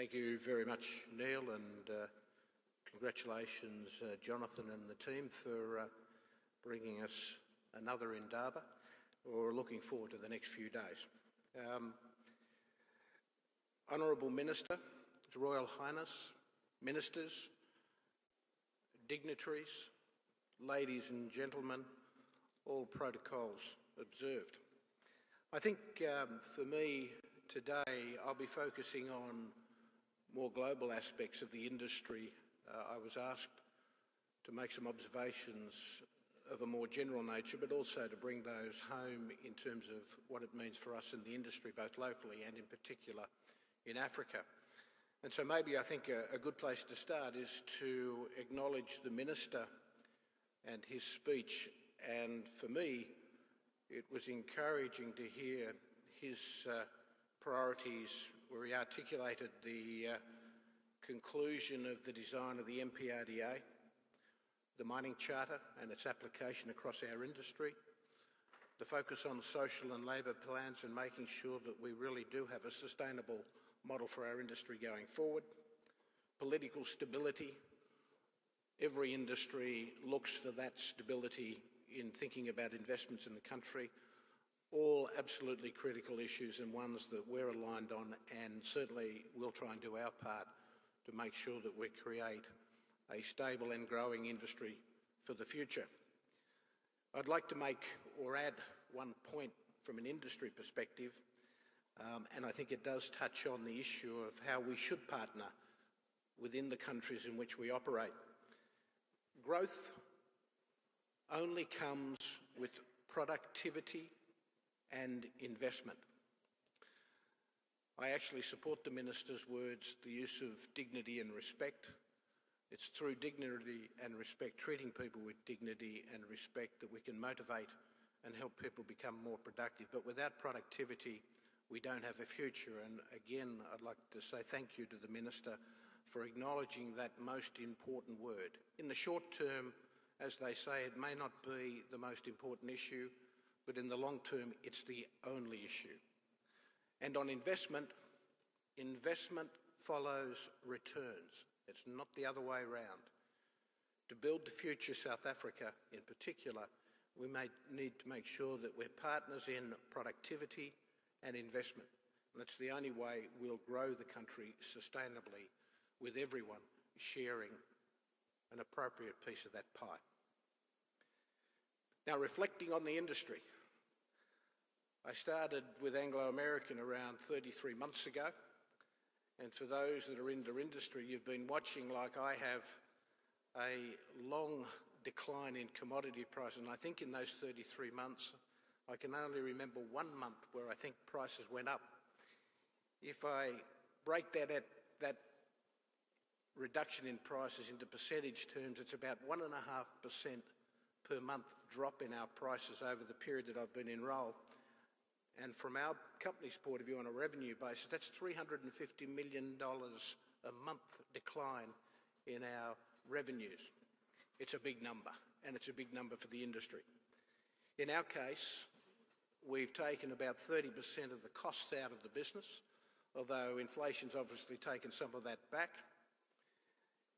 Thank you very much, Neil, and congratulations, Jonathan and the team, for bringing us another Indaba. We're looking forward to the next few days. Honourable Minister, His Royal Highness, Ministers, dignitaries, ladies and gentlemen, all protocols observed. I think for me today I'll be focusing on more global aspects of the industry. I was asked to make some observations of a more general nature, but also to bring those home in terms of what it means for us in the industry, both locally and in particular in Africa. And so maybe I think a good place to start is to acknowledge the Minister and his speech. And for me, it was encouraging to hear his priorities where he articulated the conclusion of the design of the MPRDA, the Mining Charter and its application across our industry, the focus on social and labour plans and making sure that we really do have a sustainable model for our industry going forward, political stability. Every industry looks for that stability in thinking about investments in the country, all absolutely critical issues and ones that we're aligned on, and certainly we'll try and do our part to make sure that we create a stable and growing industry for the future. I'd like to make or add one point from an industry perspective, and I think it does touch on the issue of how we should partner within the countries in which we operate. Growth only comes with productivity and investment. I actually support the Minister's words, the use of dignity and respect. It's through dignity and respect, treating people with dignity and respect, that we can motivate and help people become more productive. But without productivity, we don't have a future. And again, I'd like to say thank you to the Minister for acknowledging that most important word. In the short term, as they say, it may not be the most important issue, but in the long term, it's the only issue. And on investment, investment follows returns. It's not the other way around. To build the future South Africa in particular, we may need to make sure that we're partners in productivity and investment. And that's the only way we'll grow the country sustainably, with everyone sharing an appropriate piece of that pie. Now, reflecting on the industry, I started with Anglo American around 33 months ago. And for those that are in the industry, you've been watching, like I have, a long decline in commodity prices. And I think in those 33 months, I can only remember 1 month where I think prices went up. If I break that reduction in prices into percentage terms, it's about 1.5% per month drop in our prices over the period that I've been in role. And from our company's point of view on a revenue basis, that's $350 million a month decline in our revenues. It's a big number, and it's a big number for the industry. In our case, we've taken about 30% of the costs out of the business, although inflation's obviously taken some of that back,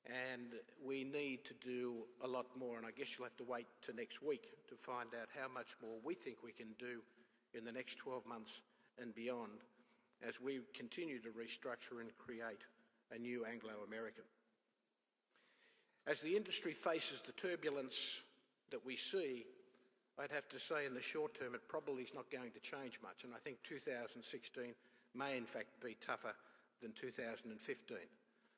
and we need to do a lot more. And I guess you'll have to wait to next week to find out how much more we think we can do in the next 12 months and beyond, as we continue to restructure and create a new Anglo American. As the industry faces the turbulence that we see, I'd have to say in the short term it probably is not going to change much, and I think 2016 may in fact be tougher than 2015.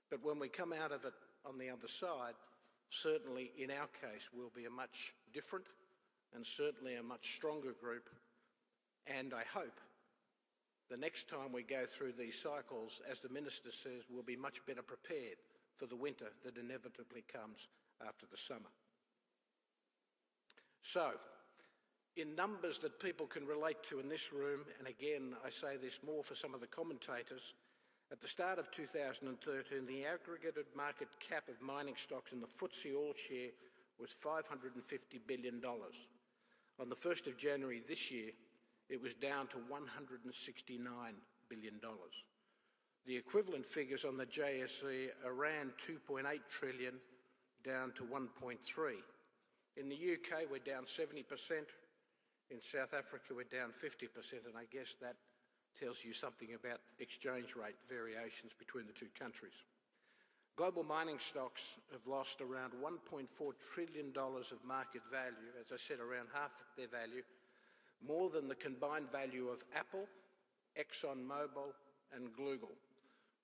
But when we come out of it on the other side, certainly in our case we'll be a much different and certainly a much stronger group. And I hope the next time we go through these cycles, as the Minister says, we'll be much better prepared for the winter that inevitably comes after the summer. So, in numbers that people can relate to in this room, and again I say this more for some of the commentators, at the start of 2013 the aggregated market cap of mining stocks in the FTSE All Share was $550 billion. On the 1st of January this year, it was down to $169 billion. The equivalent figures on the JSE are around 2.8 trillion down to 1.3. In the UK, we're down 70%. In South Africa, we're down 50%, and I guess that tells you something about exchange rate variations between the two countries. Global mining stocks have lost around $1.4 trillion of market value, as I said, around half their value, more than the combined value of Apple, ExxonMobil and Google,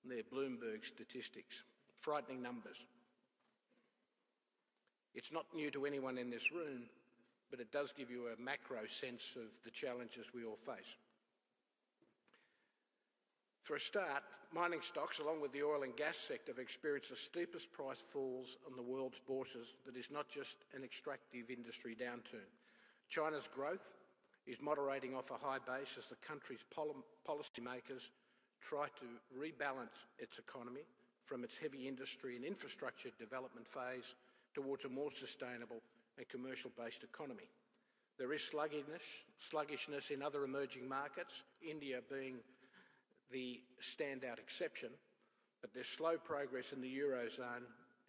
their Bloomberg statistics. Frightening numbers. It's not new to anyone in this room, but it does give you a macro sense of the challenges we all face. For a start, mining stocks, along with the oil and gas sector, have experienced the steepest price falls on the world's borders that is not just an extractive industry downturn. China's growth is moderating off a high base as the country's policymakers try to rebalance its economy from its heavy industry and infrastructure development phase towards a more sustainable and commercial-based economy. There is sluggishness in other emerging markets, India being the standout exception, but there's slow progress in the Eurozone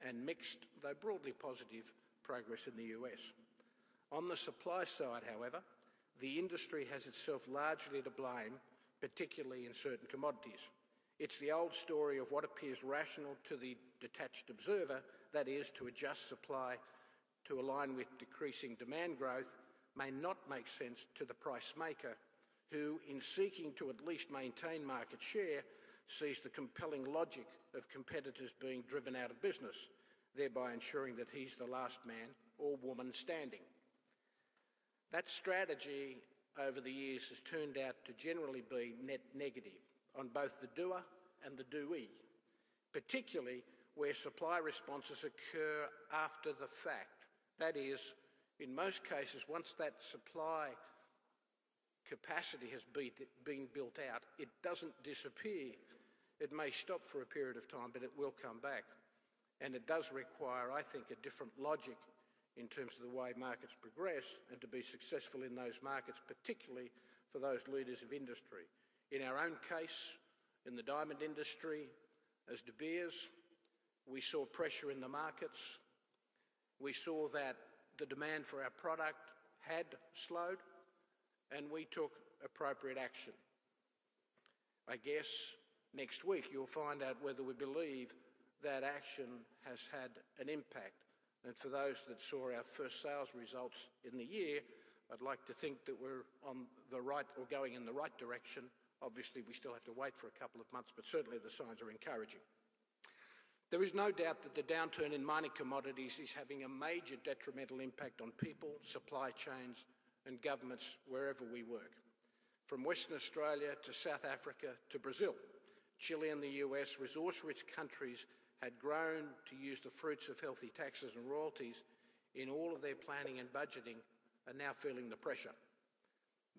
and mixed, though broadly positive, progress in the US. On the supply side, however, the industry has itself largely to blame, particularly in certain commodities. It's the old story of what appears rational to the detached observer, that is, to adjust supply to align with decreasing demand growth, may not make sense to the price maker, who, in seeking to at least maintain market share, sees the compelling logic of competitors being driven out of business, thereby ensuring that he's the last man or woman standing. That strategy over the years has turned out to generally be net negative on both the doer and the doee, particularly where supply responses occur after the fact. That is, in most cases, once that supply capacity has been built out, it doesn't disappear. It may stop for a period of time, but it will come back. And it does require, I think, a different logic in terms of the way markets progress, and to be successful in those markets, particularly for those leaders of industry. In our own case, in the diamond industry, as De Beers, we saw pressure in the markets. We saw that the demand for our product had slowed, and we took appropriate action. I guess next week you'll find out whether we believe that action has had an impact. And for those that saw our first sales results in the year, I'd like to think that we're on the right, or going in the right direction. Obviously, we still have to wait for a couple of months, but certainly the signs are encouraging. There is no doubt that the downturn in mining commodities is having a major detrimental impact on people, supply chains and governments wherever we work. From Western Australia to South Africa to Brazil, Chile and the US, resource-rich countries had grown to use the fruits of healthy taxes and royalties in all of their planning and budgeting, are now feeling the pressure.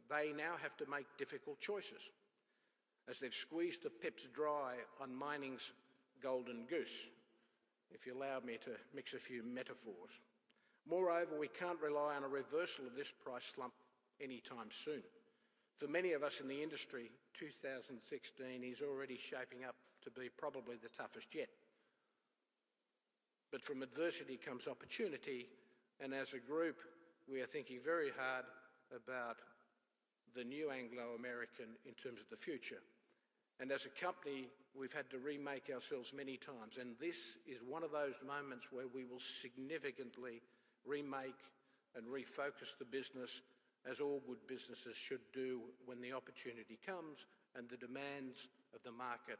They now have to make difficult choices as they've squeezed the pips dry on mining's golden goose, if you allow me to mix a few metaphors. Moreover, we can't rely on a reversal of this price slump anytime soon. For many of us in the industry, 2016 is already shaping up to be probably the toughest yet. But from adversity comes opportunity, and as a group, we are thinking very hard about the new Anglo American in terms of the future. And as a company, we've had to remake ourselves many times, and this is one of those moments where we will significantly remake and refocus the business, as all good businesses should do when the opportunity comes and the demands of the market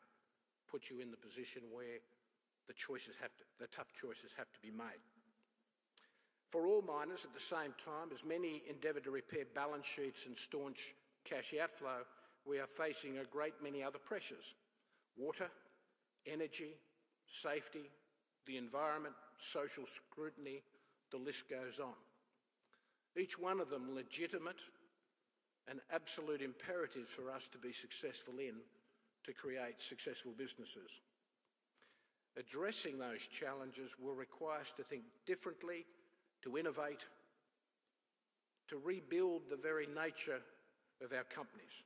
put you in the position where the tough choices have to be made. For all miners, at the same time, as many endeavour to repair balance sheets and staunch cash outflow, we are facing a great many other pressures. Water, energy, safety, the environment, social scrutiny, the list goes on. Each one of them legitimate and absolute imperatives for us to be successful in, to create successful businesses. Addressing those challenges will require us to think differently, to innovate, to rebuild the very nature of our companies.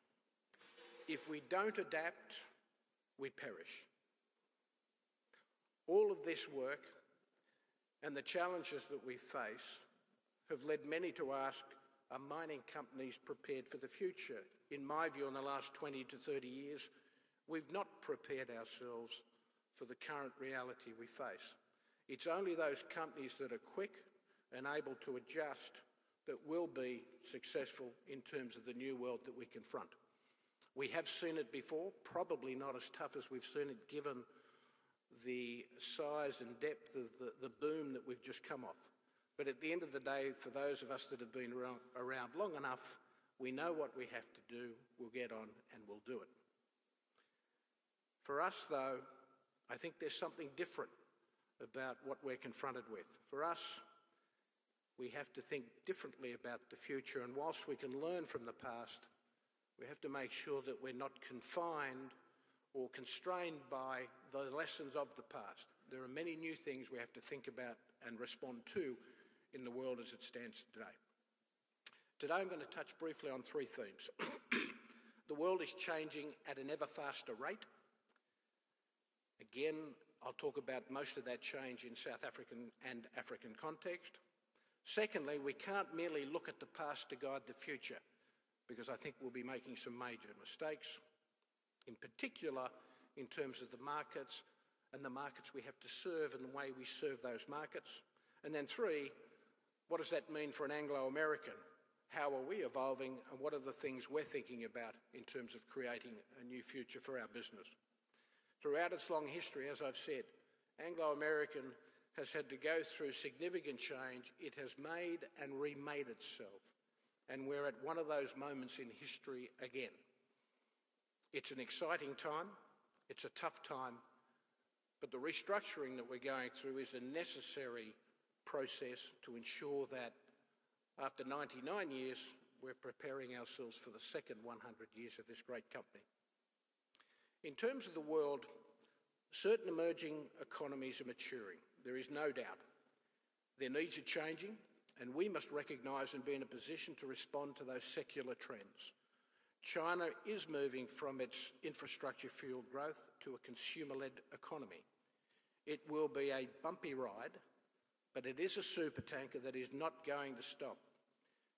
If we don't adapt, we perish. All of this work and the challenges that we face have led many to ask, are mining companies prepared for the future? In my view, in the last 20 to 30 years, we've not prepared ourselves for the current reality we face. It's only those companies that are quick and able to adjust that will be successful in terms of the new world that we confront. We have seen it before, probably not as tough as we've seen it given the size and depth of the boom that we've just come off. But at the end of the day, for those of us that have been around long enough, we know what we have to do, we'll get on and we'll do it. For us though, I think there's something different about what we're confronted with. For us, we have to think differently about the future, and whilst we can learn from the past, we have to make sure that we're not confined or constrained by the lessons of the past. There are many new things we have to think about and respond to in the world as it stands today. Today I'm going to touch briefly on three themes. The world is changing at an ever faster rate. Again, I'll talk about most of that change in South African and African context. Secondly, we can't merely look at the past to guide the future, because I think we'll be making some major mistakes, in particular in terms of the markets and the markets we have to serve and the way we serve those markets. And then three, what does that mean for an Anglo American? How are we evolving and what are the things we're thinking about in terms of creating a new future for our business? Throughout its long history, as I've said, Anglo American has had to go through significant change. It has made and remade itself. And we're at one of those moments in history again. It's an exciting time, it's a tough time, but the restructuring that we're going through is a necessary process to ensure that after 99 years, we're preparing ourselves for the second 100 years of this great company. In terms of the world, certain emerging economies are maturing. There is no doubt. Their needs are changing, and we must recognise and be in a position to respond to those secular trends. China is moving from its infrastructure-fueled growth to a consumer-led economy. It will be a bumpy ride, but it is a supertanker that is not going to stop.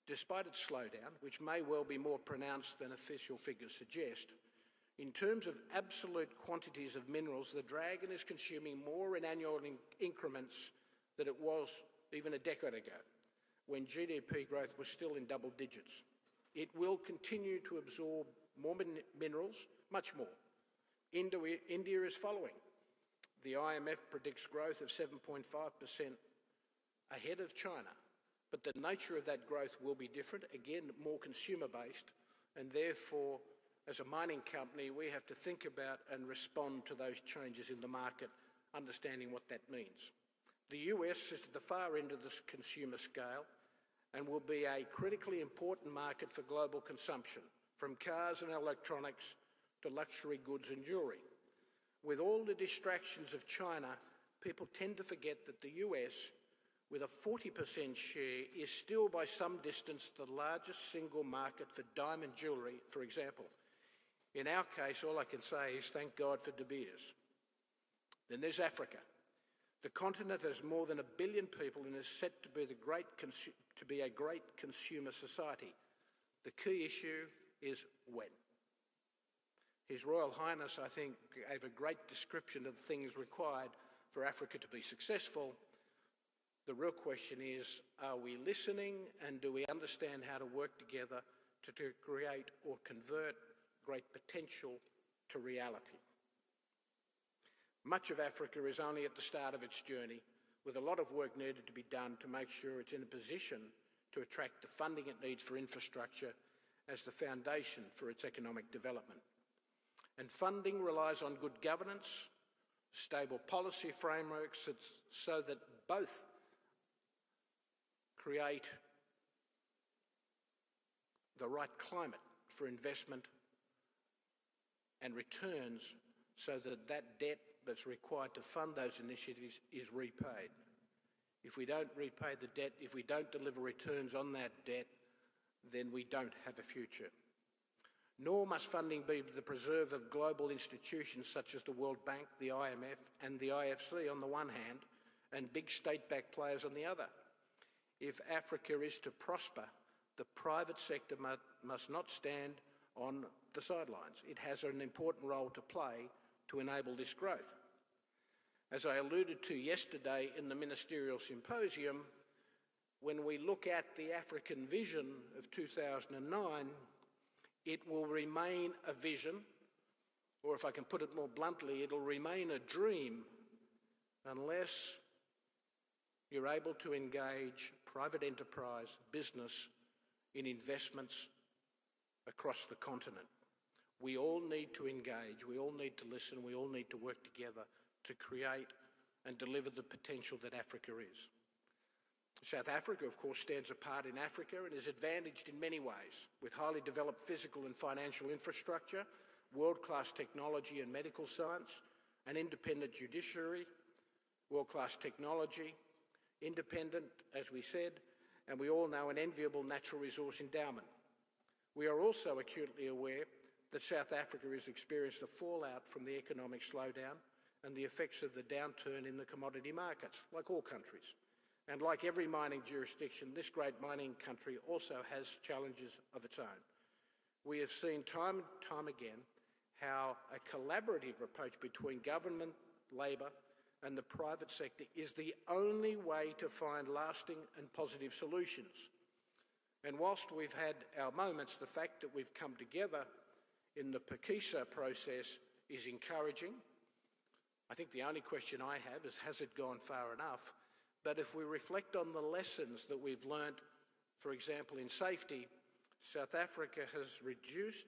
Despite its slowdown, which may well be more pronounced than official figures suggest, in terms of absolute quantities of minerals, the dragon is consuming more in annual increments than it was even a decade ago, when GDP growth was still in double digits. It will continue to absorb more minerals, much more. India is following. The IMF predicts growth of 7.5% ahead of China, but the nature of that growth will be different, again, more consumer-based, and therefore, as a mining company, we have to think about and respond to those changes in the market, understanding what that means. The US is at the far end of this consumer scale, and will be a critically important market for global consumption, from cars and electronics to luxury goods and jewellery. With all the distractions of China, people tend to forget that the US, with a 40% share, is still by some distance the largest single market for diamond jewellery, for example. In our case, all I can say is thank God for De Beers. Then there's Africa. The continent has more than 1 billion people and is set to be a great consumer society. The key issue is when. His Royal Highness, I think, gave a great description of things required for Africa to be successful. The real question is, are we listening and do we understand how to work together to create or convert great potential to reality? Much of Africa is only at the start of its journey, with a lot of work needed to be done to make sure it's in a position to attract the funding it needs for infrastructure as the foundation for its economic development. And funding relies on good governance, stable policy frameworks, so that both create the right climate for investment and returns so that debt that's required to fund those initiatives is repaid. If we don't repay the debt, if we don't deliver returns on that debt, then we don't have a future. nor must funding be the preserve of global institutions such as the World Bank, the IMF and the IFC on the one hand, and big state-backed players on the other. If Africa is to prosper, the private sector must not stand on the sidelines. It has an important role to play to enable this growth. As I alluded to yesterday in the Ministerial Symposium, when we look at the African vision of 2009, it will remain a vision, or if I can put it more bluntly, it'll remain a dream unless you're able to engage private enterprise, business in investments across the continent. We all need to engage, we all need to listen, we all need to work together to create and deliver the potential that Africa is. South Africa, of course, stands apart in Africa and is advantaged in many ways, with highly developed physical and financial infrastructure, world-class technology and medical science, an independent judiciary, world-class technology, independent, as we said, and we all know an enviable natural resource endowment. We are also acutely aware that South Africa has experienced the fallout from the economic slowdown and the effects of the downturn in the commodity markets, like all countries. And like every mining jurisdiction, this great mining country also has challenges of its own. We have seen time and time again how a collaborative approach between government, labour and the private sector is the only way to find lasting and positive solutions. And whilst we've had our moments, the fact that we've come together in the Phakisa process is encouraging. I think the only question I have is, has it gone far enough? But if we reflect on the lessons that we've learnt, for example, in safety, South Africa has reduced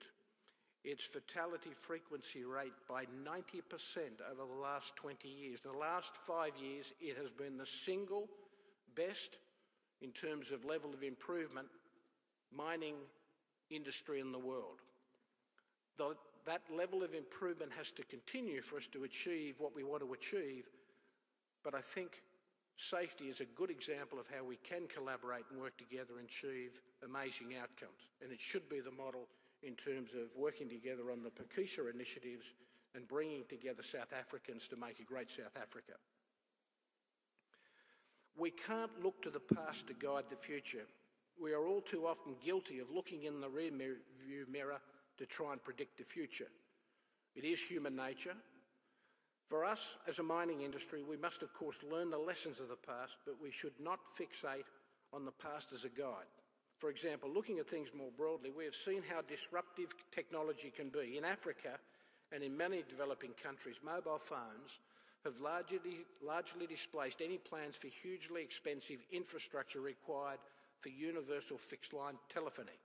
its fatality frequency rate by 90% over the last 20 years. The last 5 years, it has been the single best, in terms of level of improvement, mining industry in the world. That level of improvement has to continue for us to achieve what we want to achieve, but I think safety is a good example of how we can collaborate and work together and achieve amazing outcomes. And it should be the model in terms of working together on the Phakisa initiatives and bringing together South Africans to make a great South Africa. We can't look to the past to guide the future. We are all too often guilty of looking in the rearview mirror to try and predict the future. It is human nature. For us, as a mining industry, we must of course learn the lessons of the past, but we should not fixate on the past as a guide. For example, looking at things more broadly, we have seen how disruptive technology can be. In Africa and in many developing countries, mobile phones have largely displaced any plans for hugely expensive infrastructure required for universal fixed-line telephony.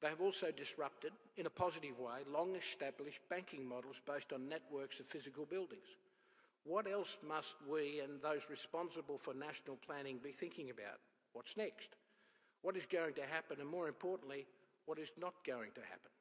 They have also disrupted, in a positive way, long-established banking models based on networks of physical buildings. What else must we and those responsible for national planning be thinking about? What's next? What is going to happen, and more importantly, what is not going to happen?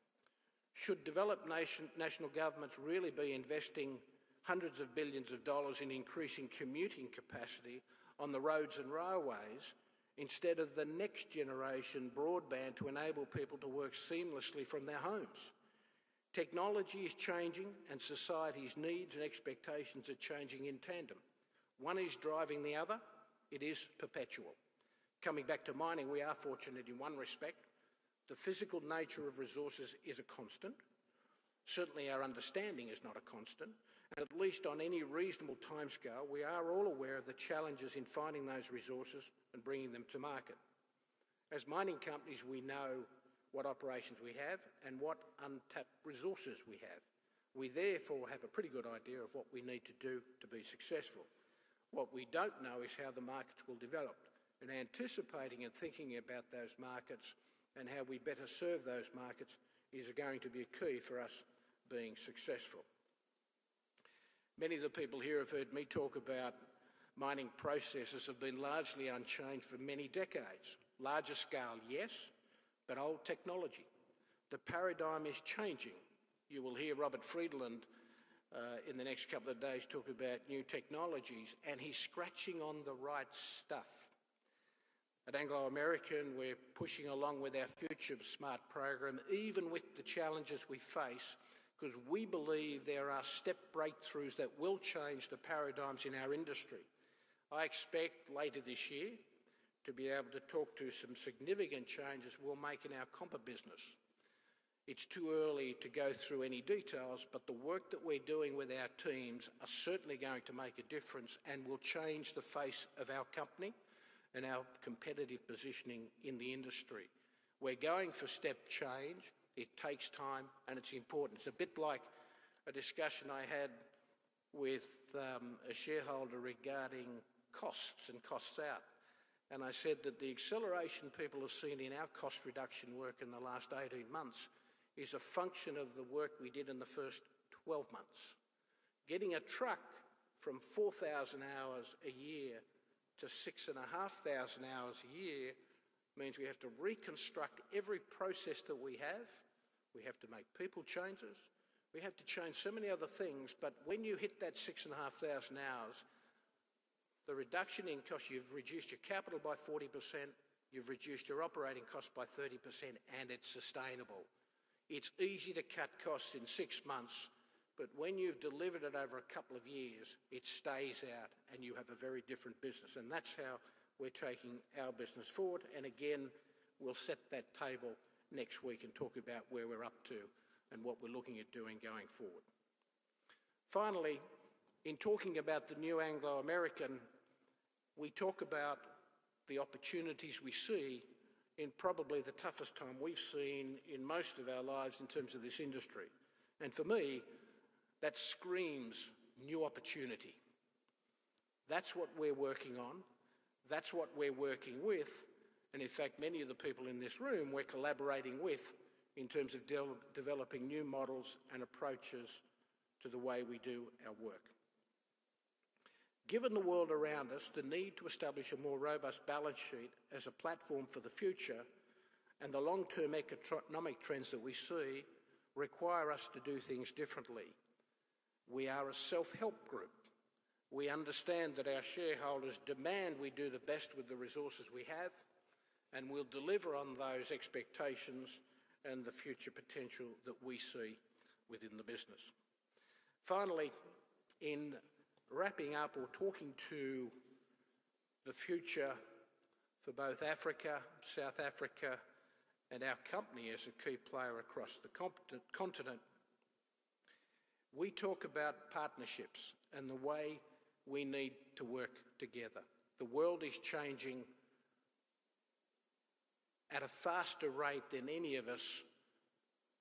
Should developed national governments really be investing hundreds of billions of dollars in increasing commuting capacity on the roads and railways, instead of the next generation broadband to enable people to work seamlessly from their homes? Technology is changing and society's needs and expectations are changing in tandem. One is driving the other. It is perpetual. Coming back to mining, we are fortunate in one respect. The physical nature of resources is a constant. Certainly our understanding is not a constant. And at least on any reasonable timescale, we are all aware of the challenges in finding those resources and bringing them to market. As mining companies, we know what operations we have and what untapped resources we have. We therefore have a pretty good idea of what we need to do to be successful. What we don't know is how the markets will develop, and anticipating and thinking about those markets and how we better serve those markets is going to be a key for us being successful. Many of the people here have heard me talk about mining processes have been largely unchanged for many decades. Larger scale, yes, but old technology. The paradigm is changing. You will hear Robert Friedland in the next couple of days talk about new technologies, and he's scratching on the right stuff. At Anglo American, we're pushing along with our FutureSmart program, even with the challenges we face, because we believe there are step breakthroughs that will change the paradigms in our industry. I expect later this year to be able to talk to some significant changes we'll make in our copper business. It's too early to go through any details, but the work that we're doing with our teams are certainly going to make a difference and will change the face of our company and our competitive positioning in the industry. We're going for step change. It takes time and it's important. It's a bit like a discussion I had with a shareholder regarding costs and costs out. And I said that the acceleration people have seen in our cost reduction work in the last 18 months is a function of the work we did in the first 12 months. Getting a truck from 4,000 hours a year to 6,500 hours a year means we have to reconstruct every process that we have. We have to make people changes. We have to change so many other things, but when you hit that 6,500 hours, the reduction in cost, you've reduced your capital by 40%, you've reduced your operating cost by 30%, and it's sustainable. It's easy to cut costs in 6 months, but when you've delivered it over a couple of years, it stays out and you have a very different business. And that's how we're taking our business forward. And again, we'll set that table next week and talk about where we're up to and what we're looking at doing going forward. Finally, in talking about the new Anglo American, we talk about the opportunities we see in probably the toughest time we've seen in most of our lives in terms of this industry. And for me, that screams new opportunity. That's what we're working on. That's what we're working with. And in fact, many of the people in this room we're collaborating with in terms of developing new models and approaches to the way we do our work. Given the world around us, the need to establish a more robust balance sheet as a platform for the future and the long-term economic trends that we see require us to do things differently. We are a self-help group. We understand that our shareholders demand we do the best with the resources we have, and we'll deliver on those expectations and the future potential that we see within the business. Finally, in wrapping up or talking to the future for both Africa, South Africa, and our company as a key player across the continent, we talk about partnerships and the way we need to work together. The world is changing at a faster rate than any of us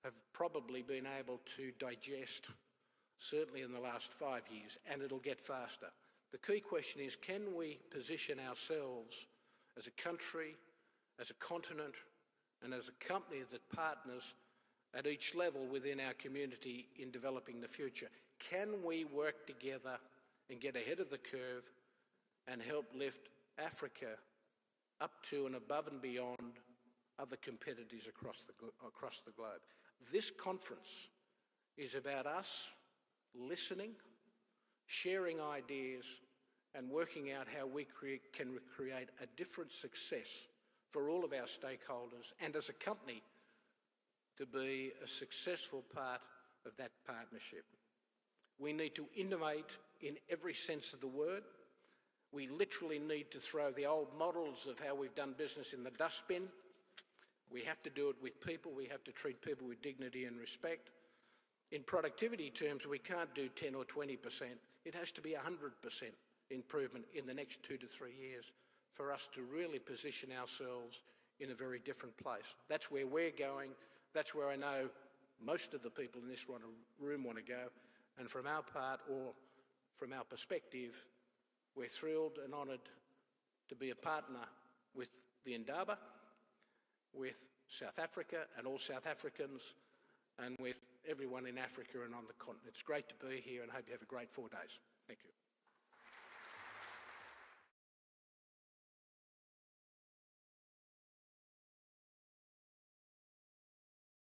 have probably been able to digest, certainly in the last 5 years, and it'll get faster. The key question is, can we position ourselves as a country, as a continent, and as a company that partners at each level within our community in developing the future? Can we work together and get ahead of the curve and help lift Africa up to and above and beyond other competitors across the globe? This conference is about us listening, sharing ideas, and working out how we can create a different success for all of our stakeholders and as a company to be a successful part of that partnership. We need to innovate in every sense of the word. We literally need to throw the old models of how we've done business in the dustbin. We have to do it with people. We have to treat people with dignity and respect. In productivity terms, we can't do 10 or 20%. It has to be 100% improvement in the next 2 to 3 years for us to really position ourselves in a very different place. That's where we're going. That's where I know most of the people in this room want to go. And from our part, or from our perspective, we're thrilled and honoured to be a partner with the Indaba, with South Africa and all South Africans, and with everyone in Africa and on the continent. It's great to be here and I hope you have a great 4 days. Thank you.